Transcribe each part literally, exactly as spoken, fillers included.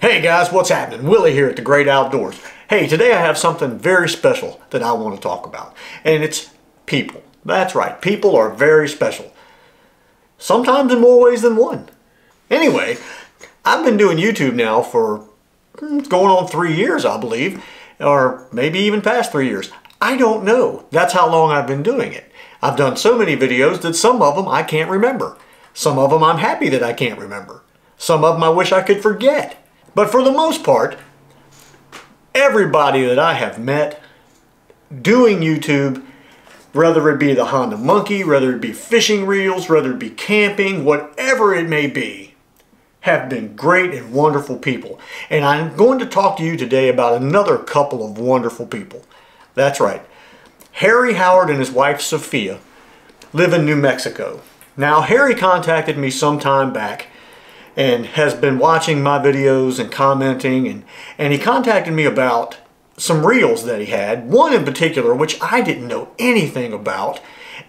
Hey guys, what's happening? Willie here at The Grayt Outdoors. Hey, today I have something very special that I want to talk about, and it's people. That's right, people are very special. Sometimes in more ways than one. Anyway, I've been doing YouTube now for going on three years, I believe, or maybe even past three years. I don't know. That's how long I've been doing it. I've done so many videos that some of them I can't remember. Some of them I'm happy that I can't remember. Some of them I wish I could forget. But for the most part, everybody that I have met doing YouTube, whether it be the Honda Monkey, whether it be fishing reels, whether it be camping, whatever it may be, have been great and wonderful people. And I'm going to talk to you today about another couple of wonderful people. That's right. Harry Howard and his wife Sophia live in New Mexico. Now, Harry contacted me some time back and has been watching my videos and commenting, and, and he contacted me about some reels that he had, one in particular which I didn't know anything about,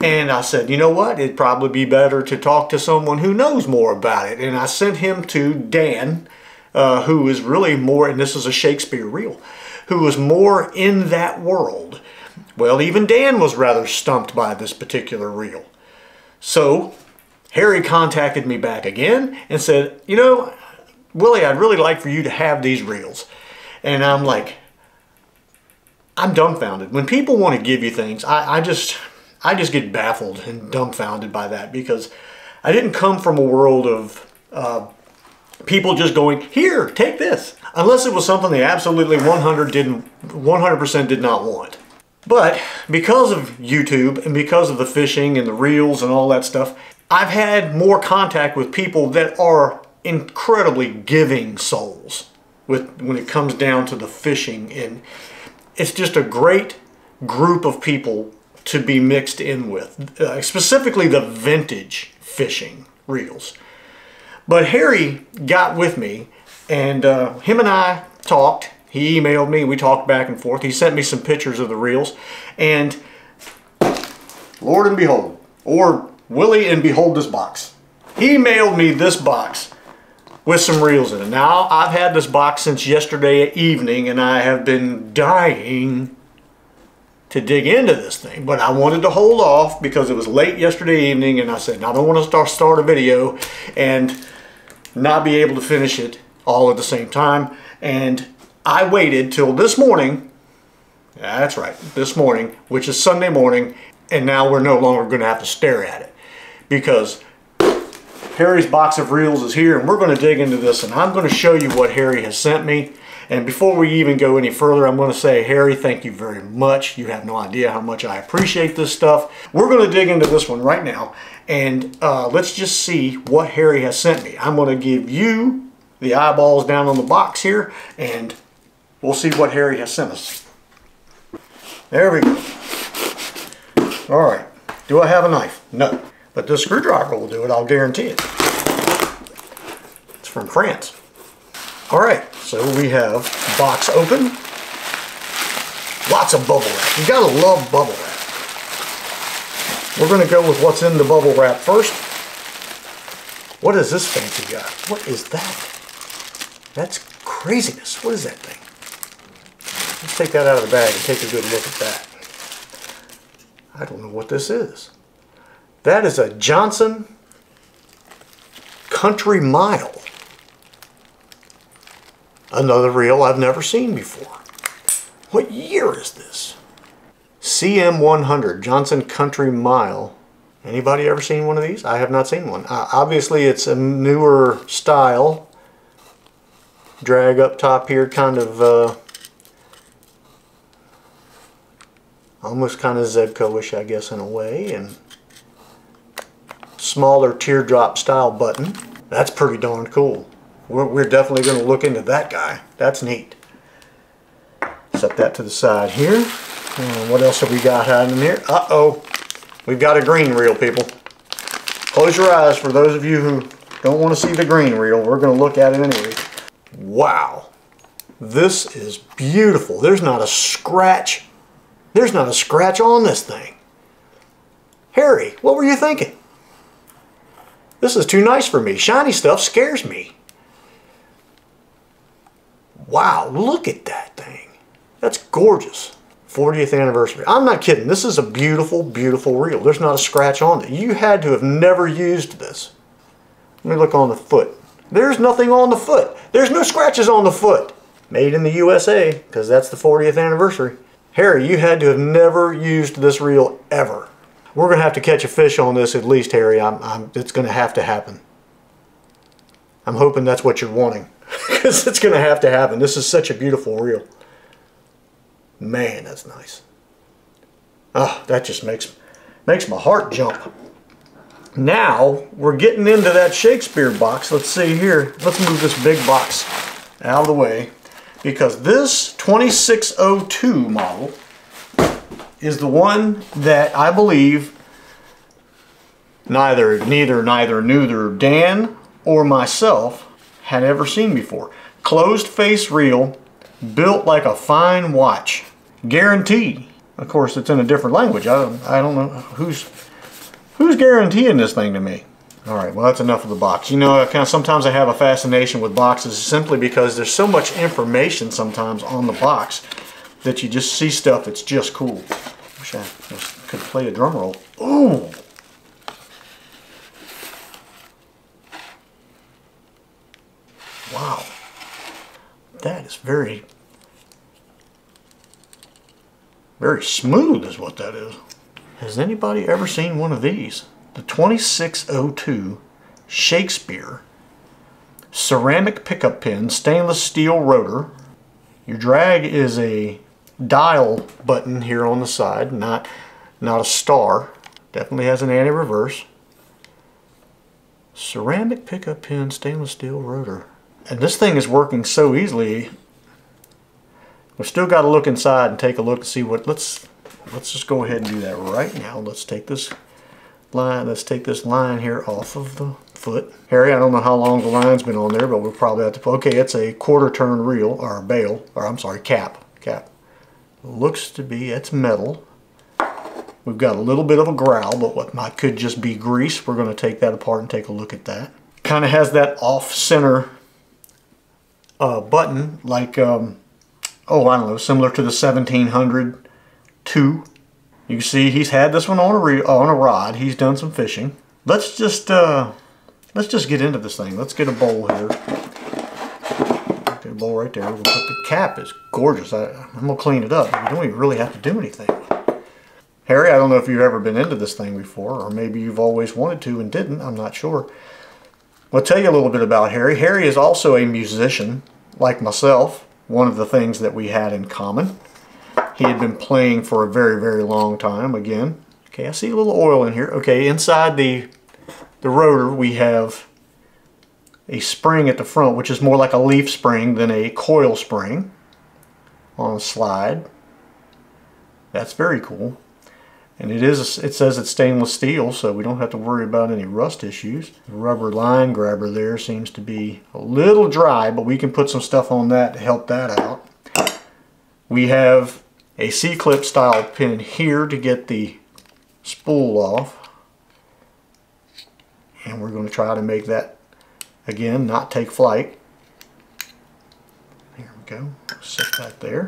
and I said, you know what, it'd probably be better to talk to someone who knows more about it, and I sent him to Dan, uh, who is really more, and this is a Shakespeare reel, who was more in that world. Well, even Dan was rather stumped by this particular reel. So Harry contacted me back again and said, you know, Willie, I'd really like for you to have these reels. And I'm like, I'm dumbfounded. When people want to give you things, I, I just I just get baffled and dumbfounded by that, because I didn't come from a world of uh, people just going, here, take this. Unless it was something they absolutely one hundred percent did not want. But because of YouTube and because of the fishing and the reels and all that stuff, I've had more contact with people that are incredibly giving souls with when it comes down to the fishing, and it's just a great group of people to be mixed in with, uh, specifically the vintage fishing reels. But Harry got with me, and uh, him and I talked. He emailed me, we talked back and forth. He sent me some pictures of the reels, and Lord and behold, or Willie and behold this box. He mailed me this box with some reels in it. Now, I've had this box since yesterday evening, and I have been dying to dig into this thing, but I wanted to hold off because it was late yesterday evening, and I said, I don't want to start, start a video and not be able to finish it all at the same time. And I waited till this morning, that's right, this morning, which is Sunday morning, and now we're no longer going to have to stare at it, because Harry's box of reels is here, and we're going to dig into this, and I'm going to show you what Harry has sent me. And before we even go any further, I'm going to say, Harry, thank you very much. You have no idea how much I appreciate this stuff. We're going to dig into this one right now, and uh, let's just see what Harry has sent me. I'm going to give you the eyeballs down on the box here, and we'll see what Harry has sent us. There we go. All right, do I have a knife? No, but this screwdriver will do it, I'll guarantee it. It's from France. All right, so we have box open. Lots of bubble wrap. You gotta love bubble wrap. We're gonna go with what's in the bubble wrap first. What is this fancy guy? What is that? That's craziness. What is that thing? Let's take that out of the bag and take a good look at that. I don't know what this is. That is a Johnson Country Mile. Another reel I've never seen before. What year is this? C M one hundred, Johnson Country Mile. Anybody ever seen one of these? I have not seen one. Uh, obviously it's a newer style. Drag up top here, kind of uh, almost kind of Zebco-ish, I guess, in a way, and smaller teardrop style button. That's pretty darn cool. We're, we're definitely going to look into that guy. That's neat. Set that to the side here. And what else have we got hiding in here? Uh-oh. We've got a green reel, people. Close your eyes for those of you who don't want to see the green reel. We're going to look at it anyway. Wow. This is beautiful. There's not a scratch. There's not a scratch on this thing. Harry, what were you thinking? This is too nice for me. Shiny stuff scares me. Wow, look at that thing. That's gorgeous. fortieth anniversary. I'm not kidding. This is a beautiful, beautiful reel. There's not a scratch on it. You had to have never used this. Let me look on the foot. There's nothing on the foot. There's no scratches on the foot. Made in the U S A, because that's the fortieth anniversary. Harry, you had to have never used this reel ever. We're going to have to catch a fish on this at least, Harry. I'm, I'm, it's going to have to happen. I'm hoping that's what you're wanting. Because it's going to have to happen. This is such a beautiful reel. Man, that's nice. Ah, oh, that just makes, makes my heart jump. Now, we're getting into that Shakespeare box. Let's see here. Let's move this big box out of the way. Because this twenty-six oh two model is the one that I believe neither, neither, neither, neither Dan or myself had ever seen before. Closed face reel, built like a fine watch. Guarantee. Of course, it's in a different language. I don't, I don't know who's, who's guaranteeing this thing to me. All right, well, that's enough of the box. You know, I kind of, sometimes I have a fascination with boxes simply because there's so much information sometimes on the box that you just see stuff that's just cool. Wish I just could play a drum roll. Ooh! Wow. That is very, very smooth is what that is. Has anybody ever seen one of these? The twenty-six oh two Shakespeare ceramic pickup pin, stainless steel rotor. Your drag is a dial button here on the side, not, not a star. Definitely has an anti-reverse. Ceramic pickup pin, stainless steel rotor. And this thing is working so easily. We've still got to look inside and take a look and see what, let's, let's just go ahead and do that right now. Let's take this line, let's take this line here off of the foot. Harry, I don't know how long the line's been on there, but we'll probably have to, okay, it's a quarter turn reel, or bail, or I'm sorry, cap, cap. Looks to be, it's metal. We've got a little bit of a growl, but what might could just be grease. We're gonna take that apart and take a look at that. Kind of has that off-center uh, button, like, um, oh, I don't know, similar to the seventeen hundred two. You see, he's had this one on a re on a rod. He's done some fishing. Let's just uh, let's just get into this thing. Let's get a bowl here. Get a bowl right there. We'll put the cap is gorgeous. I, I'm gonna clean it up. We don't even really have to do anything. Harry, I don't know if you've ever been into this thing before, or maybe you've always wanted to and didn't. I'm not sure. I'll tell you a little bit about Harry. Harry is also a musician, like myself. One of the things that we had in common. He had been playing for a very, very long time again. Okay, I see a little oil in here. Okay, inside the, the rotor we have a spring at the front, which is more like a leaf spring than a coil spring on a slide. That's very cool. And it is, it says it's stainless steel, so we don't have to worry about any rust issues. The rubber line grabber there seems to be a little dry, but we can put some stuff on that to help that out. We have a C-clip style pin here to get the spool off. And we're going to try to make that, again, not take flight. There we go. Set that there.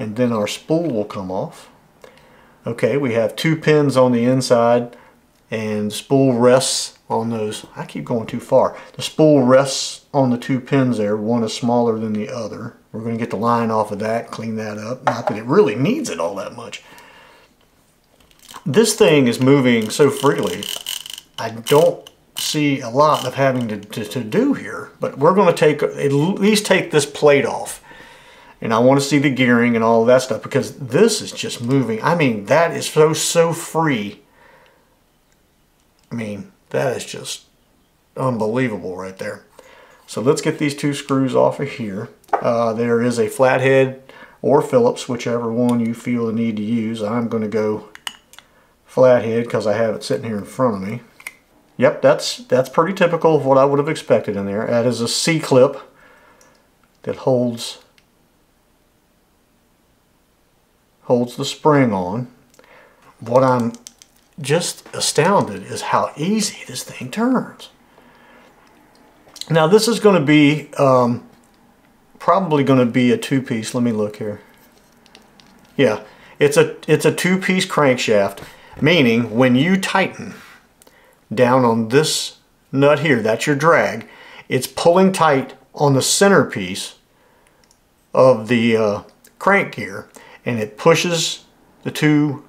And then our spool will come off. Okay, we have two pins on the inside and the spool rests on those. I keep going too far. The spool rests on the two pins there. One is smaller than the other. We're going to get the line off of that, clean that up. Not that it really needs it all that much. This thing is moving so freely, I don't see a lot of having to, to, to do here. But we're going to take at least take this plate off. And I want to see the gearing and all of that stuff because this is just moving. I mean, that is so, so free. I mean, that is just unbelievable right there. So let's get these two screws off of here. Uh, there is a flathead or Phillips, whichever one you feel the need to use. I'm going to go flathead because I have it sitting here in front of me. Yep, that's that's pretty typical of what I would have expected in there. That is a C-clip that holds holds the spring on. What I'm just astounded is how easy this thing turns. Now this is going to be um, probably going to be a two-piece. Let me look here. Yeah, it's a it's a two-piece crankshaft, meaning when you tighten down on this nut here, that's your drag, it's pulling tight on the centerpiece of the uh, crank gear, and it pushes the two.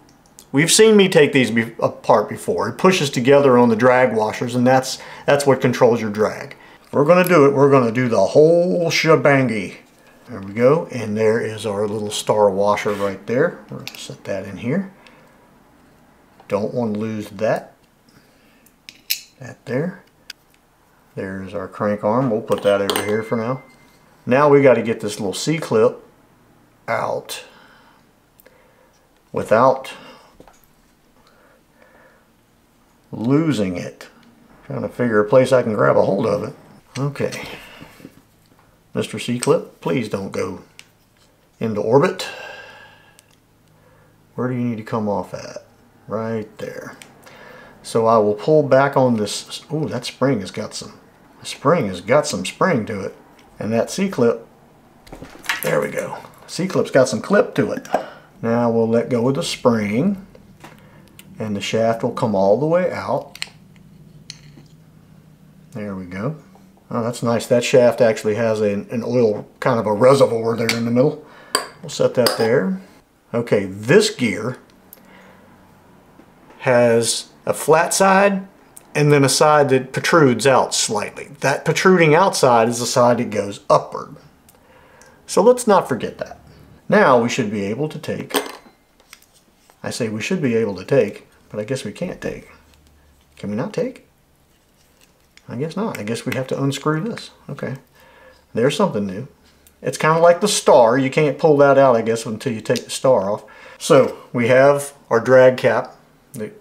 We've seen me take these be apart before. It pushes together on the drag washers, and that's that's what controls your drag. If we're gonna do it, we're gonna do the whole shebangy. There we go, and there is our little star washer right there. We're gonna set that in here. Don't want to lose that. That there. There's our crank arm. We'll put that over here for now. Now we got to get this little C-clip out without losing it. Trying to figure a place I can grab a hold of it. Okay. Mister C-clip, please don't go into orbit. Where do you need to come off at? Right there. So I will pull back on this. Oh, that spring has got some spring has got some spring to it. And that C-clip, there we go. C-clip's got some clip to it. Now we'll let go of the spring, and the shaft will come all the way out. There we go. Oh, that's nice. That shaft actually has a, an oil, kind of a reservoir there in the middle. We'll set that there. Okay, this gear has a flat side and then a side that protrudes out slightly. That protruding outside is the side that goes upward. So let's not forget that. Now we should be able to take, I say we should be able to take, but I guess we can't take. Can we not take? I guess not. I guess we have to unscrew this. Okay. There's something new. It's kind of like the star. You can't pull that out, I guess, until you take the star off. So we have our drag cap that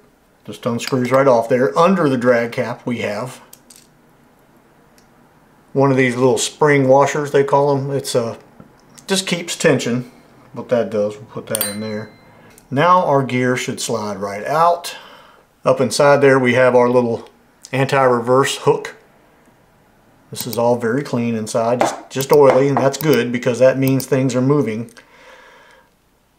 just unscrews right off there. Under the drag cap we have one of these little spring washers, they call them. It's a, just keeps tension. What that does, we'll put that in there. Now our gear should slide right out. Up inside there we have our little anti-reverse hook. This is all very clean inside, just, just oily, and that's good because that means things are moving.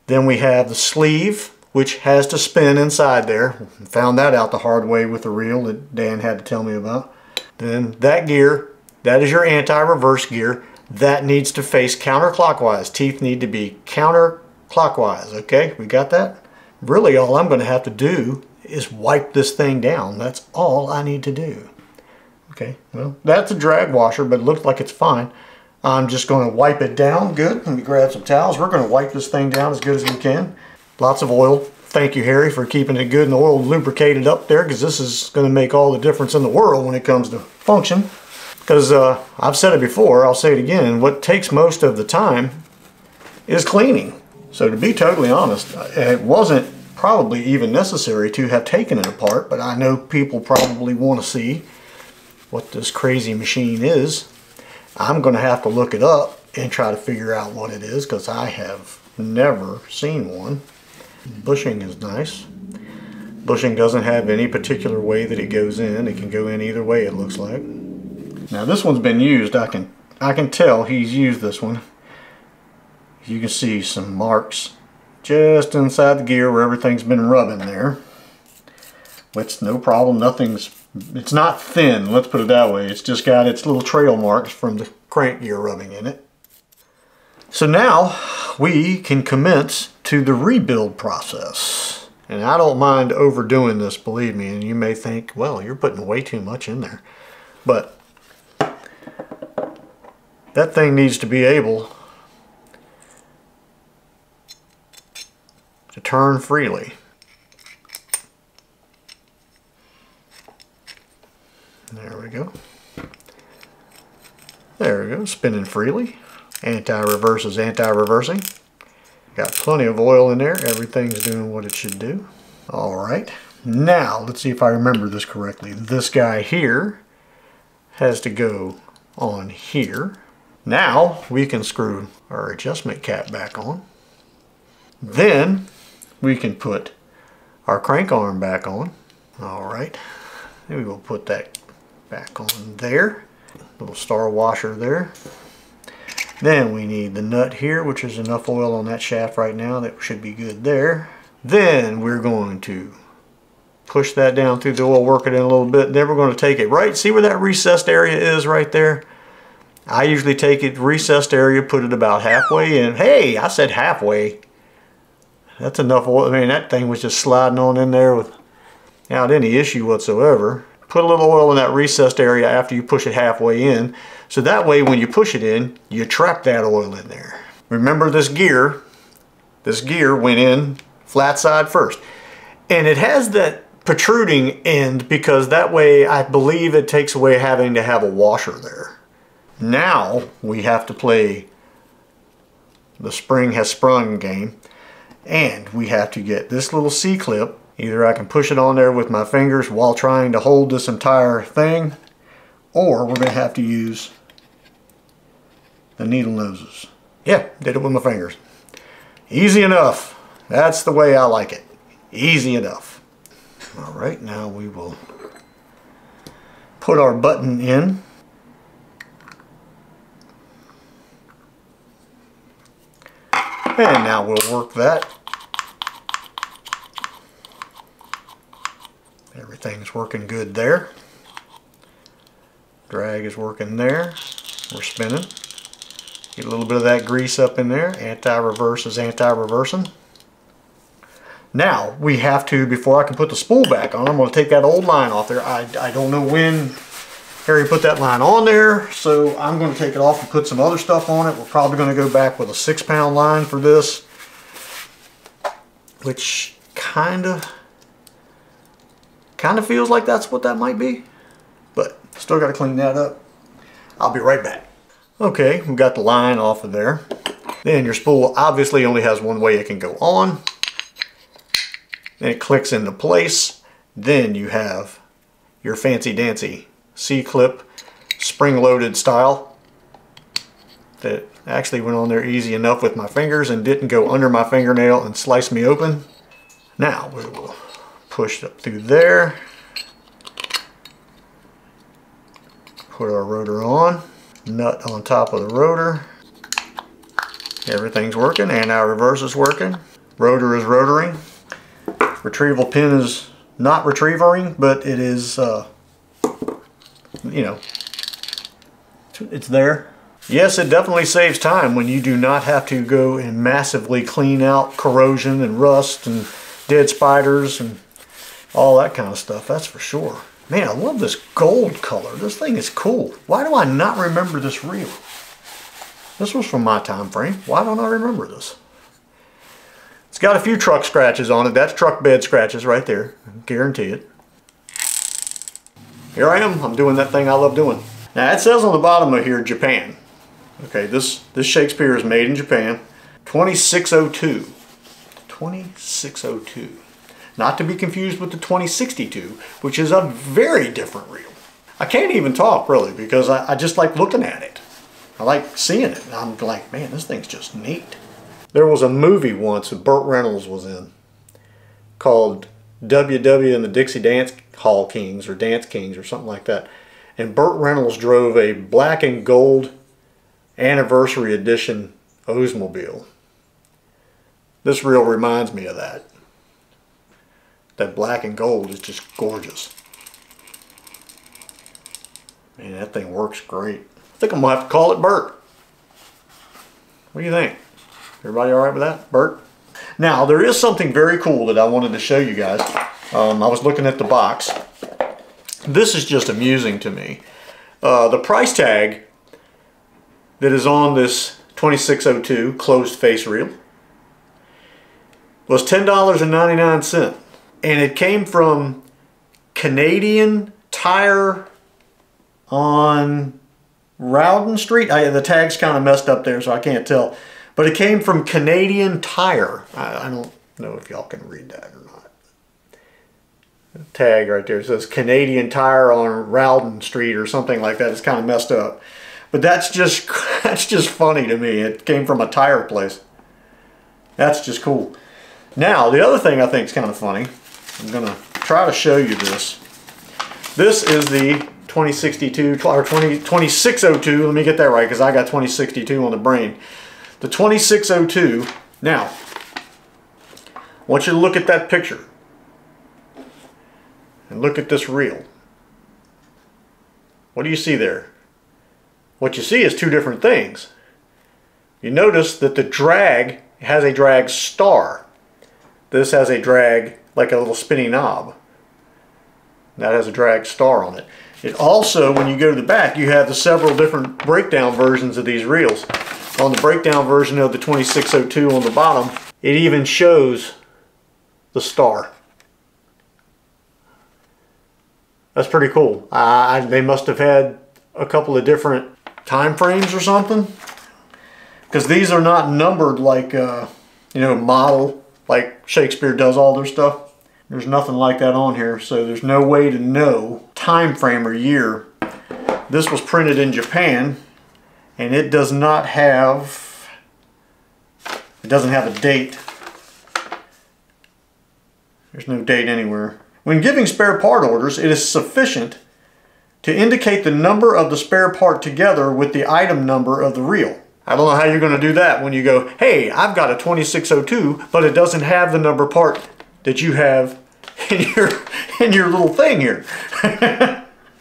Then we have the sleeve, which has to spin inside there. Found that out the hard way with the reel that Dan had to tell me about. Then that gear, that is your anti-reverse gear. That needs to face counterclockwise. Teeth need to be counterclockwise. Okay, we got that? Really all I'm going to have to do is wipe this thing down. That's all I need to do. Okay, well, that's a drag washer, but it looks like it's fine. I'm just going to wipe it down good. Let me grab some towels. We're going to wipe this thing down as good as we can. Lots of oil. Thank you, Harry, for keeping it good and the oil lubricated up there, because this is going to make all the difference in the world when it comes to function. Because uh, I've said it before, I'll say it again, what takes most of the time is cleaning. So to be totally honest, it wasn't probably even necessary to have taken it apart, but I know people probably want to see what this crazy machine is. I'm going to have to look it up and try to figure out what it is, because I have never seen one. Bushing is nice. Bushing doesn't have any particular way that it goes in. It can go in either way, it looks like. Now this one's been used. I can I can tell he's used this one. You can see some marks just inside the gear where everything's been rubbing there. It's no problem. Nothing's, it's not thin, let's put it that way. It's just got its little trail marks from the crank gear rubbing in it. So now we can commence to the rebuild process. And I don't mind overdoing this, believe me. And you may think, well, you're putting way too much in there. But that thing needs to be able to turn freely. There we go. There we go, spinning freely. Anti-reverse is anti-reversing. Got plenty of oil in there. Everything's doing what it should do. All right, now let's see if I remember this correctly. This guy here has to go on here. Now we can screw our adjustment cap back on. Then we can put our crank arm back on. All right, maybe we'll put that back on there. Little star washer there. Then we need the nut here, which is enough oil on that shaft right now that should be good there. Then we're going to push that down through the oil, work it in a little bit. Then we're going to take it right, see where that recessed area is right there? I usually take it recessed area, put it about halfway in. Hey, I said halfway. That's enough oil. I mean, that thing was just sliding on in there without any issue whatsoever. Put a little oil in that recessed area after you push it halfway in. So that way when you push it in, you trap that oil in there. Remember this gear, this gear went in flat side first. And it has that protruding end because that way I believe it takes away having to have a washer there. Now we have to play the spring has sprung game. And we have to get this little C-clip. Either I can push it on there with my fingers while trying to hold this entire thing, or we're gonna have to use the needle noses. Yeah, did it with my fingers. Easy enough. That's the way I like it. Easy enough. All right, now we will put our button in. And now we'll work that. Everything's working good there. Drag is working there. We're spinning. Get a little bit of that grease up in there. Anti-reverse is anti-reversing. Now we have to, before I can put the spool back on, I'm going to take that old line off there. I, I don't know when Harry put that line on there, so I'm going to take it off and put some other stuff on it. We're probably going to go back with a six pound line for this, which kind of Kind of feels like that's what that might be, but still got to clean that up. I'll be right back. Okay, we got the line off of there. Then your spool obviously only has one way it can go on. Then it clicks into place. Then you have your fancy dancy C-clip spring-loaded style that actually went on there easy enough with my fingers and didn't go under my fingernail and slice me open. Now we will push up through there, put our rotor on, nut on top of the rotor. Everything's working, and our reverse is working. Rotor is rotoring. Retrieval pin is not retrievering, but it is, uh, you know, it's there. Yes, it definitely saves time when you do not have to go and massively clean out corrosion and rust and dead spiders and all that kind of stuff, that's for sure. Man, I love this gold color. This thing is cool. Why do I not remember this reel? This was from my time frame. Why don't I remember this? It's got a few truck scratches on it. That's truck bed scratches right there. I guarantee it. Here I am. I'm doing that thing I love doing. Now, it says on the bottom of here, Japan. Okay, this, this Shakespeare is made in Japan. twenty-six oh two. twenty-six oh two. Not to be confused with the twenty sixty-two, which is a very different reel. I can't even talk really because I, I just like looking at it. I like seeing it. I'm like, man, this thing's just neat. There was a movie once that Burt Reynolds was in called W W and the Dixie Dance Hall Kings or Dance Kings or something like that. And Burt Reynolds drove a black and gold anniversary edition Oldsmobile. This reel reminds me of that. That black and gold is just gorgeous. Man, that thing works great. I think I'm going to have to call it Bert. What do you think? Everybody all right with that, Bert? Now, there is something very cool that I wanted to show you guys. Um, I was looking at the box. This is just amusing to me. Uh, the price tag that is on this twenty-six oh two closed face reel was ten dollars and ninety-nine cents, and it came from Canadian Tire on Rowden Street. I, the tag's kind of messed up there, so I can't tell. But it came from Canadian Tire. I, I don't know if y'all can read that or not. tag right there. It says Canadian Tire on Rowden Street or something like that. It's kind of messed up. But that's just that's just funny to me. It came from a tire place. That's just cool. Now, the other thing I think is kind of funny, I'm going to try to show you this. This is the twenty sixty-two, or twenty, twenty-six oh two, let me get that right because I got twenty sixty-two on the brain. The twenty-six oh two, now, I want you to look at that picture. And look at this reel. What do you see there? What you see is two different things. You notice that the drag has a drag star. This has a drag, like a little spinny knob. That has a drag star on it. It also, when you go to the back, you have the several different breakdown versions of these reels. On the breakdown version of the twenty-six oh two on the bottom, it even shows the star. That's pretty cool. Uh, they must have had a couple of different time frames or something. Because these are not numbered like, uh, you know, model, like Shakespeare does all their stuff. There's nothing like that on here, so there's no way to know time frame or year. This was printed in Japan, and it does not have, it doesn't have a date. There's no date anywhere. When giving spare part orders, it is sufficient to indicate the number of the spare part together with the item number of the reel. I don't know how you're going to do that when you go, hey, I've got a twenty-six oh two, but it doesn't have the number part that you have in your, in your little thing here.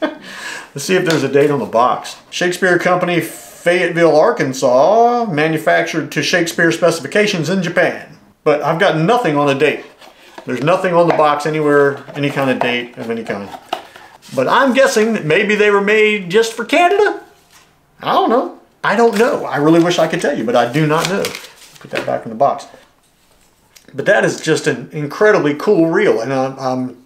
Let's see if there's a date on the box. Shakespeare Company, Fayetteville, Arkansas, manufactured to Shakespeare specifications in Japan. But I've got nothing on a date. There's nothing on the box anywhere, any kind of date of any kind. But I'm guessing that maybe they were made just for Canada? I don't know. I don't know. I really wish I could tell you, but I do not know. Put that back in the box. But that is just an incredibly cool reel, and I'm, I'm,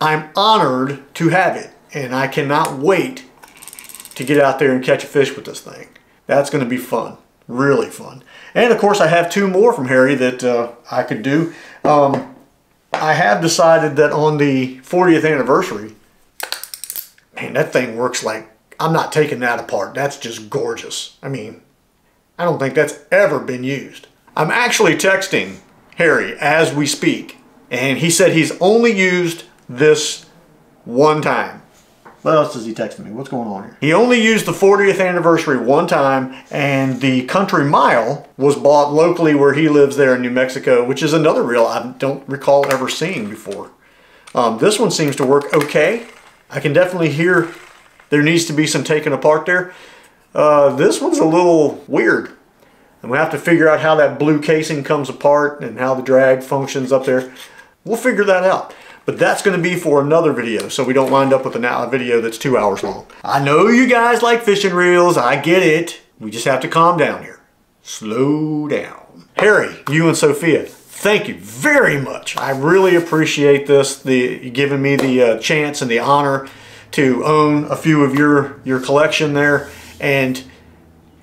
I'm honored to have it. And I cannot wait to get out there and catch a fish with this thing. That's going to be fun. Really fun. And of course I have two more from Harry that uh, I could do. Um, I have decided that on the fortieth anniversary, man, that thing works like, I'm not taking that apart. That's just gorgeous. I mean, I don't think that's ever been used. I'm actually texting Harry as we speak, and he said he's only used this one time. What else does he text me? What's going on here? He only used the fortieth anniversary one time, and the Country Mile was bought locally where he lives there in New Mexico, which is another reel I don't recall ever seeing before. Um, this one seems to work okay. I can definitely hear there needs to be some taken apart there. Uh, this one's a little weird. And we have to figure out how that blue casing comes apart and how the drag functions up there. We'll figure that out. But that's going to be for another video, so we don't wind up with a video that's two hours long. I know you guys like fishing reels. I get it. We just have to calm down here. Slow down. Harry, you and Sophia, thank you very much. I really appreciate this, the giving me the uh, chance and the honor to own a few of your, your collection there and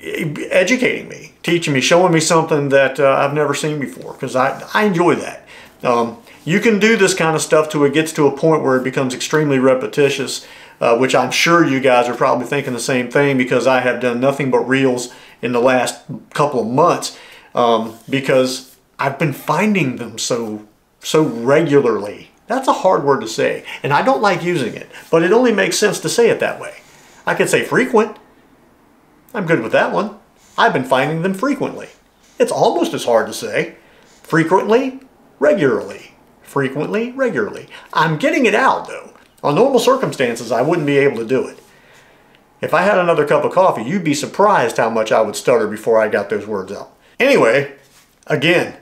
educating me, teaching me, showing me something that uh, I've never seen before, because I, I enjoy that. Um, You can do this kind of stuff till it gets to a point where it becomes extremely repetitious, uh, which I'm sure you guys are probably thinking the same thing, because I have done nothing but reels in the last couple of months um, because I've been finding them so, so regularly. That's a hard word to say, and I don't like using it, but it only makes sense to say it that way. I could say frequent. I'm good with that one. I've been finding them frequently. It's almost as hard to say. Frequently, regularly. Frequently, regularly. I'm getting it out though. On normal circumstances, I wouldn't be able to do it. If I had another cup of coffee, you'd be surprised how much I would stutter before I got those words out. Anyway, again,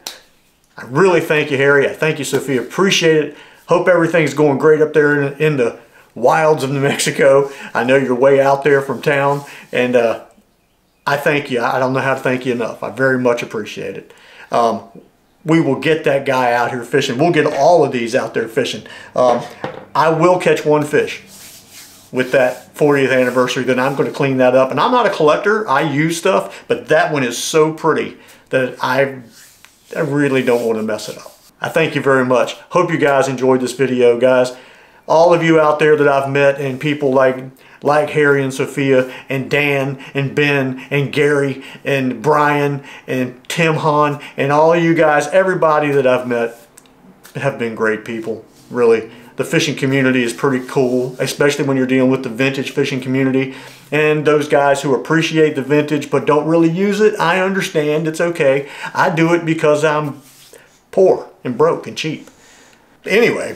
I really thank you, Harry. I thank you, Sophia. Appreciate it. Hope everything's going great up there in, in the wilds of New Mexico. I know you're way out there from town, and uh, I thank you. I don't know how to thank you enough. I very much appreciate it. Um, We will get that guy out here fishing. We'll get all of these out there fishing. Um, I will catch one fish with that fortieth anniversary. Then I'm going to clean that up. And I'm not a collector. I use stuff. But that one is so pretty that I, I really don't want to mess it up. I thank you very much. Hope you guys enjoyed this video, guys. All of you out there that I've met, and people like like Harry and Sophia and Dan and Ben and Gary and Brian and Tim Hahn and all of you guys, everybody that I've met have been great people, really. The fishing community is pretty cool, especially when you're dealing with the vintage fishing community. And those guys who appreciate the vintage but don't really use it, I understand, it's okay. I do it because I'm poor and broke and cheap. Anyway,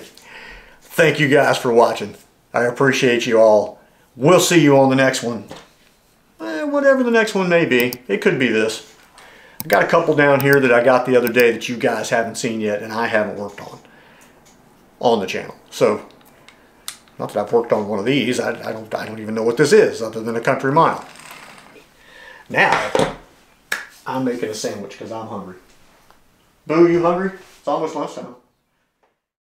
thank you guys for watching. I appreciate you all. We'll see you on the next one. Eh, whatever the next one may be, it could be this. I got a couple down here that I got the other day that you guys haven't seen yet and I haven't worked on. on the channel. So, not that I've worked on one of these, I, I, don't, I don't even know what this is other than a Country Mile. Now, I'm making a sandwich because I'm hungry. Boo, you hungry? It's almost lunchtime.